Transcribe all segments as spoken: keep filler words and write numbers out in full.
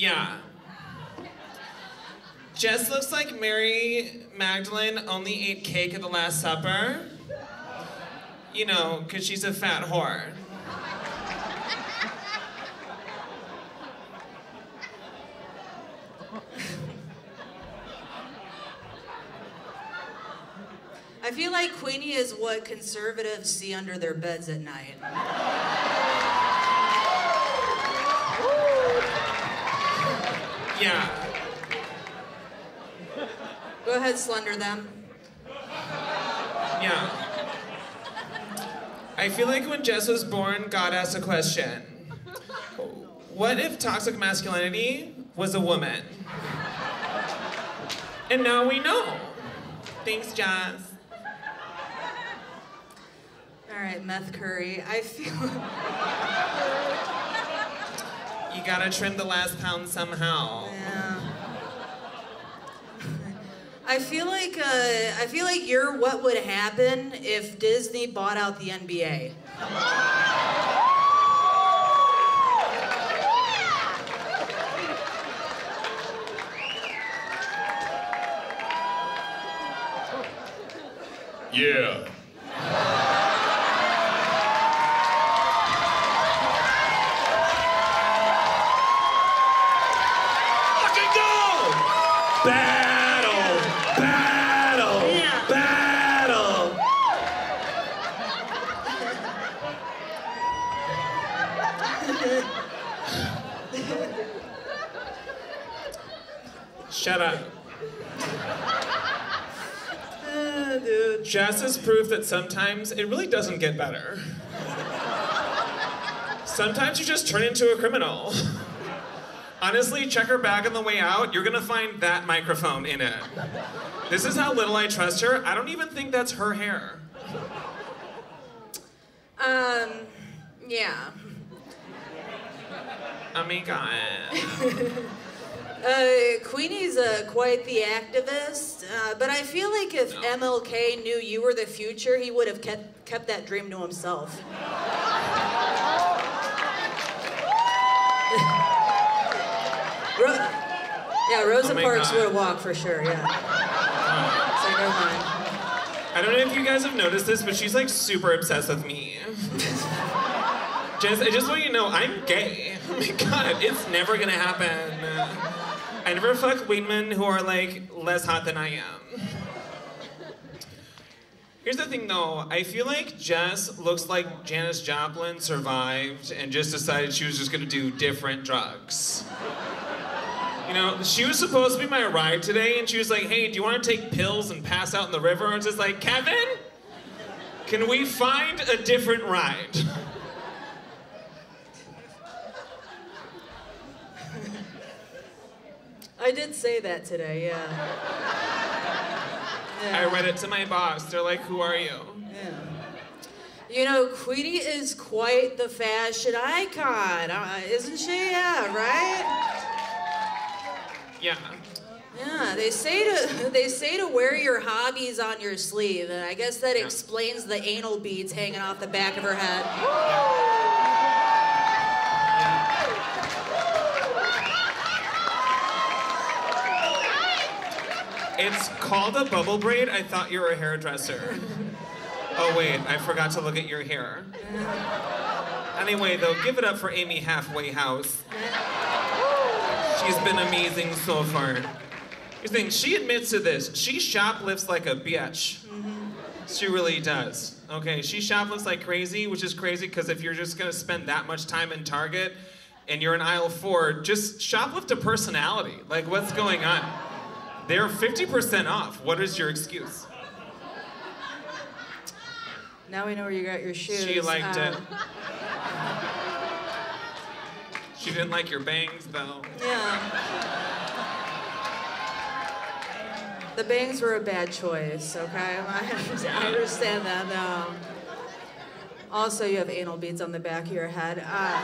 Yeah. Jess looks like Mary Magdalene only ate cake at the Last Supper. You know, because she's a fat whore. I feel like Queeny is what conservatives see under their beds at night. Yeah. Go ahead, slender them. Yeah. I feel like when Jess was born, God asked a question. What if toxic masculinity was a woman? And now we know. Thanks, Jess. All right, meth curry. I feel... You gotta trim the last pound somehow. Yeah. I feel like uh, I feel like you're what would happen if Disney bought out the N B A. Yeah. Shut up. Uh, dude. Jess is proof that sometimes it really doesn't get better. Sometimes you just turn into a criminal. Honestly, check her bag on the way out. You're gonna find that microphone in it. This is how little I trust her. I don't even think that's her hair. Um, yeah. I mean, God. Uh, Queenie's uh, quite the activist, uh, but I feel like if no. M L K knew you were the future, he would have kept, kept that dream to himself. Ro- yeah, Rosa oh Parks would have walked for sure, yeah. Oh. So never mind. I don't know if you guys have noticed this, but she's like super obsessed with me. Jess, I just want you to know, I'm gay. Oh my God, it's never gonna happen. Uh, I never fuck weed men who are, like, less hot than I am. Here's the thing, though. I feel like Jess looks like Janis Joplin survived and just decided she was just gonna do different drugs. You know, she was supposed to be my ride today, and she was like, hey, do you want to take pills and pass out in the river? And I was just like, Kevin, can we find a different ride? I did say that today, yeah. yeah. I read it to my boss. They're like, who are you? Yeah. You know, Queenie is quite the fashion icon, uh, isn't she? Yeah, right? Yeah. Yeah, they say to they say to wear your hobbies on your sleeve, and I guess that yeah. explains the anal beads hanging off the back of her head. Yeah. It's called a bubble braid. I thought you were a hairdresser. Oh, wait, I forgot to look at your hair. Anyway, though, give it up for Amy Halfway House. She's been amazing so far. You think she admits to this. She shoplifts like a bitch. She really does. Okay, she shoplifts like crazy, which is crazy because if you're just gonna spend that much time in Target and you're in aisle four, just shoplift a personality. Like, what's going on? They're fifty percent off. What is your excuse? Now we know where you got your shoes. She liked uh, it. She didn't like your bangs, though. Yeah. The bangs were a bad choice, okay? I understand that now. Also, you have anal beads on the back of your head. Uh,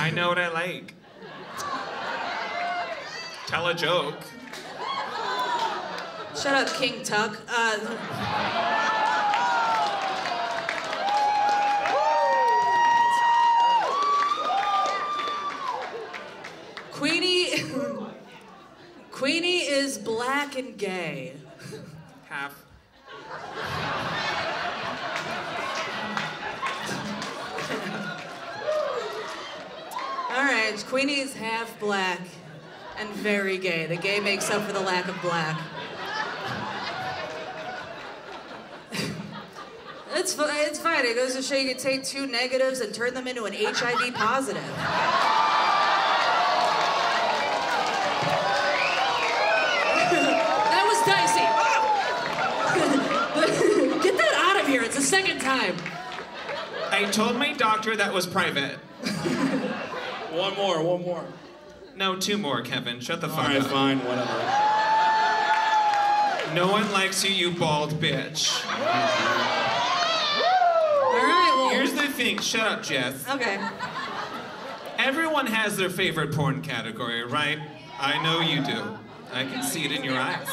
I know what I like. Tell a joke. Shut up, King Tuck. Uh... fucking gay. Half. All right, Queenie's half black and very gay. The gay makes up for the lack of black. It's, it's fine. It goes to show you can take two negatives and turn them into an H I V positive. It's the second time. I told my doctor that was private. One more, one more. No, two more, Kevin. Shut the fuck up. All right, fine, whatever. No one likes you, you bald bitch. All right, well. Here's the thing. Shut up, Jess. Okay. Everyone has their favorite porn category, right? I know you do. I can see it in your eyes.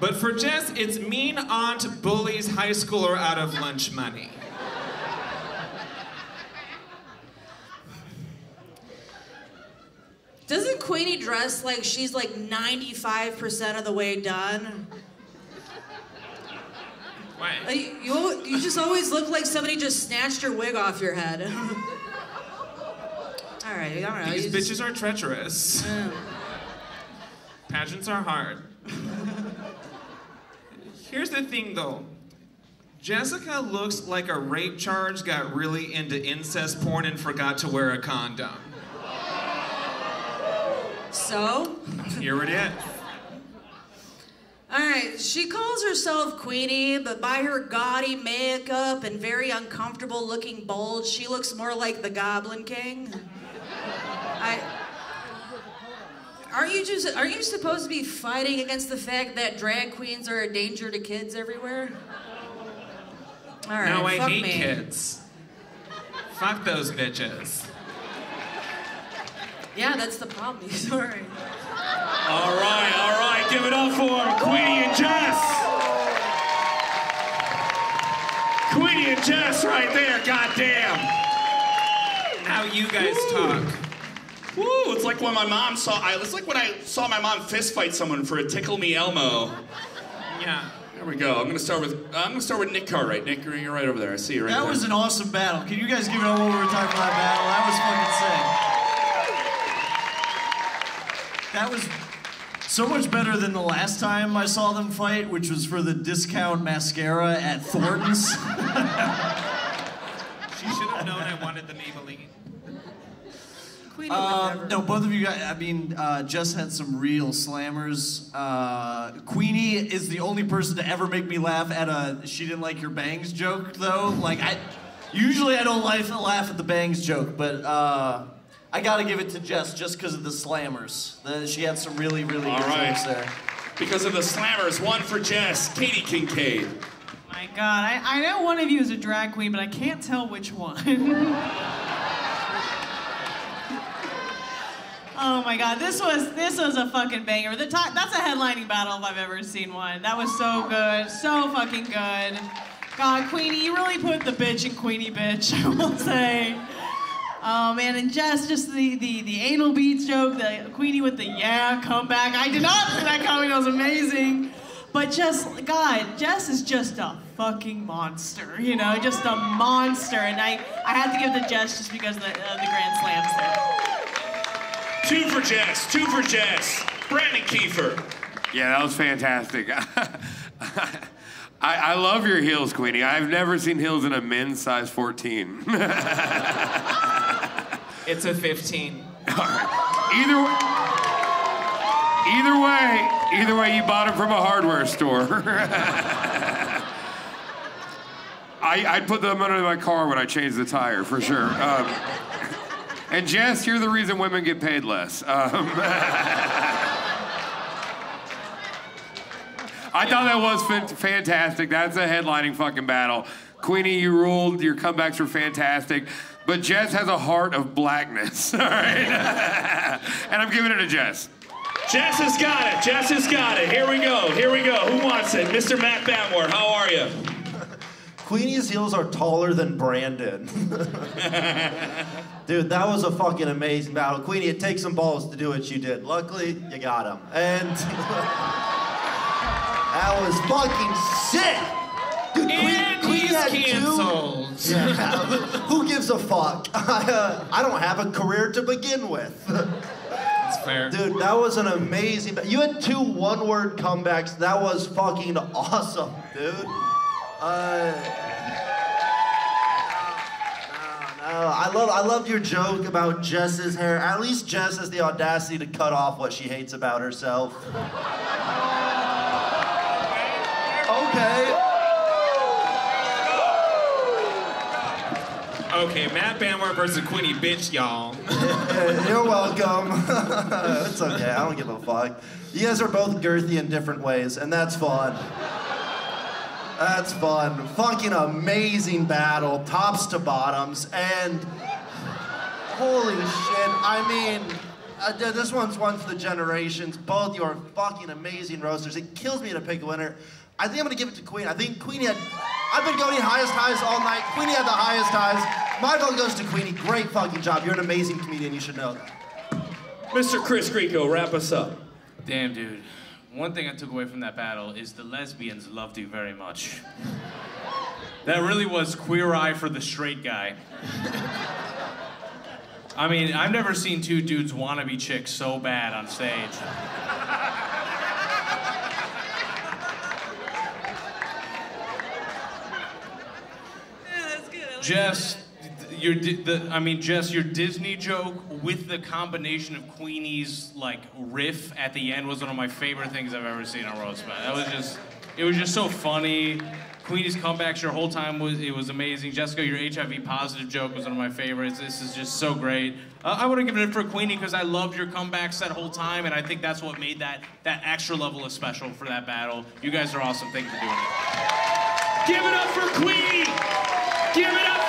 But for Jess, it's mean aunt bullies high schooler out of lunch money. Doesn't Queenie dress like she's like ninety-five percent of the way done? Why? Like you, you just always look like somebody just snatched your wig off your head. All right, I don't know. These bitches just... are treacherous. Yeah. Pageants are hard. Here's the thing, though. Jessica looks like a rape charge got really into incest porn and forgot to wear a condom. So? Here it is. All right, she calls herself Queenie, but by her gaudy makeup and very uncomfortable-looking bulge, she looks more like the Goblin King. I... Aren't you just? Aren't you supposed to be fighting against the fact that drag queens are a danger to kids everywhere? All right, no, I fuck hate me. Kids. Fuck those bitches. Yeah, that's the problem. Sorry. All right, all right, give it up for Queenie and Jess. Queenie and Jess, right there. Goddamn. Now you guys Woo. Talk. Woo, it's like when my mom saw, I, it's like when I saw my mom fist fight someone for a Tickle Me Elmo. Yeah. There we go. I'm gonna start with, I'm gonna start with Nick Carr, right? Nick, you're right over there. I see you right that there. That was an awesome battle. Can you guys give it up one more time for that battle? That was fucking sick. That was so much better than the last time I saw them fight, which was for the discount mascara at Thornton's. She should have known I wanted the Maybelline. Um, no, both of you guys, I mean, uh, Jess had some real slammers. Uh, Queenie is the only person to ever make me laugh at a she didn't like your bangs joke, though. Like, I usually I don't laugh, laugh at the bangs joke, but uh, I gotta give it to Jess just because of the slammers. The, she had some really, really All good right. jokes there. Because of the slammers, one for Jess, Katie Kincaid. Oh my God, I, I know one of you is a drag queen, but I can't tell which one. Oh my God, this was this was a fucking banger. The top, that's a headlining battle if I've ever seen one. That was so good, so fucking good. God, Queenie, you really put the bitch in Queenie bitch, I will say. Oh man, and Jess, just the, the, the anal beads joke, the Queenie with the yeah, come back. I did not see that coming, that was amazing. But Jess, God, Jess is just a fucking monster, you know, just a monster. And I, I had to give it to Jess just because of the, uh, the Grand Slams there. Two for Jess, two for Jess. Brandon Kiefer. Yeah, that was fantastic. I, I love your heels, Queenie. I've never seen heels in a men's size fourteen. It's a fifteen. All right. Either, either way, either way, you bought it from a hardware store. I, I'd put them under my car when I changed the tire, for sure. Um, And Jess, you're the reason women get paid less. Um, I thought that was fa fantastic. That's a headlining fucking battle. Queenie, you ruled. Your comebacks were fantastic. But Jess has a heart of blackness, all right? And I'm giving it to Jess. Jess has got it. Jess has got it. Here we go. Here we go. Who wants it? Mister Matt Batmore, how are you? Queenie's heels are taller than Brandon. Dude, that was a fucking amazing battle. Queenie, it takes some balls to do what you did. Luckily, you got him. And that was fucking sick. Dude, and Queenie, Queenie had canceled. Two. Yeah, who gives a fuck? I, uh, I don't have a career to begin with. That's fair. Dude, that was an amazing... You had two one-word comebacks. That was fucking awesome, dude. Uh, no, no. I love, I loved your joke about Jess's hair. At least Jess has the audacity to cut off what she hates about herself. Okay. Okay, Matt Batmore versus Queeny, bitch, y'all. You're welcome. It's okay, I don't give a fuck. You guys are both girthy in different ways, and that's fun. That's fun. Fucking amazing battle, tops to bottoms, and holy shit. I mean, uh, this one's one for the generations. Both you are fucking amazing roasters. It kills me to pick a winner. I think I'm gonna give it to Queeny. I think Queeny had, I've been going highest highs all night. Queeny had the highest highs. My vote goes to Queeny. Great fucking job. You're an amazing comedian. You should know that. Mister Chris Greco, wrap us up. Damn, dude. One thing I took away from that battle is the lesbians loved you very much. That really was queer eye for the straight guy. I mean, I've never seen two dudes wannabe chicks so bad on stage. Yeah, that's good. Like Jess, your, the, I mean, Jess, your Disney joke with the combination of Queenie's like riff at the end was one of my favorite things I've ever seen on roast battle. That was just, it was just so funny. Queenie's comebacks your whole time was it was amazing. Jessica, your H I V positive joke was one of my favorites. This is just so great. Uh, I would have given it for Queenie because I loved your comebacks that whole time, and I think that's what made that that extra level of special for that battle. You guys are awesome. Thank you for doing it. Give it up for Queenie. Give it up.